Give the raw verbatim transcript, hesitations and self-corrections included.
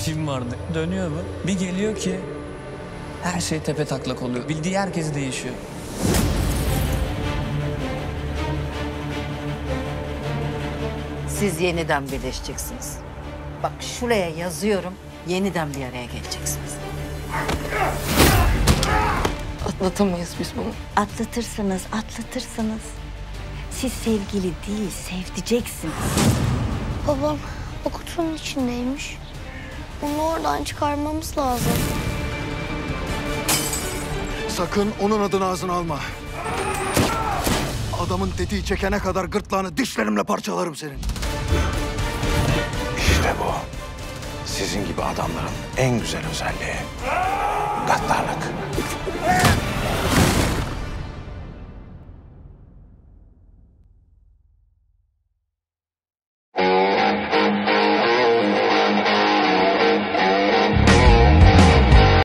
işim vardı. Dönüyor mu? Bir geliyor ki her şey tepe taklak oluyor. Bildiği herkes değişiyor. Siz yeniden birleşeceksiniz. Bak şuraya yazıyorum, yeniden bir araya geleceksiniz. Atlatamayız biz bunu. Atlatırsınız, atlatırsınız. Siz sevgili değil, sevdeceksiniz. Babam o kutunun içindeymiş. Onu oradan çıkarmamız lazım. Sakın onun adını ağzına alma. Adamın tetiği çekene kadar gırtlağını dişlerimle parçalarım senin. İşte bu. Sizin gibi adamların en güzel özelliği. Gaddarlık.